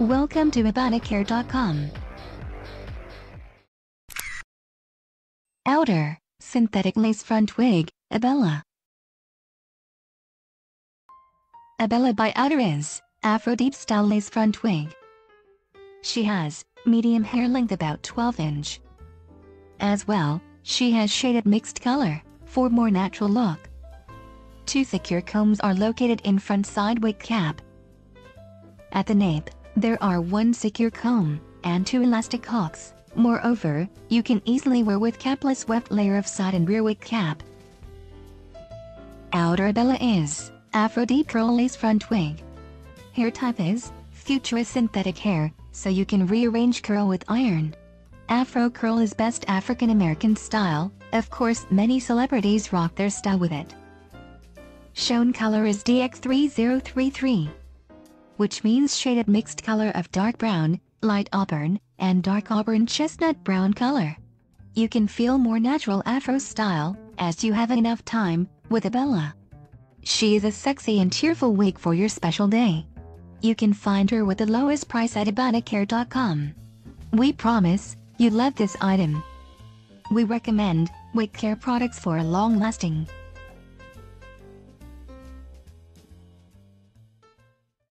Welcome to EbonicHair.com. Outer, synthetic lace front wig, Abella. Abella by Outer is Afro deep style lace front wig. She has medium hair length about 12 inch. As well, she has shaded mixed color for more natural look. Two secure combs are located in front side wig cap. At the nape, there are one secure comb and two elastic hooks. Moreover, you can easily wear with capless webbed layer of side and rear wig cap. Outer Abella is Afro deep curl lace front wig. Hair type is Futura synthetic hair, so you can rearrange curl with iron. Afro curl is best African American style. Of course, many celebrities rock their style with it. Shown color is DX3033. Which means shaded mixed color of dark brown, light auburn, and dark auburn chestnut brown color. You can feel more natural Afro style, as you have enough time, with Abella. She is a sexy and cheerful wig for your special day. You can find her with the lowest price at EbonicHair.com. We promise, you love this item. We recommend wig care products for a long lasting.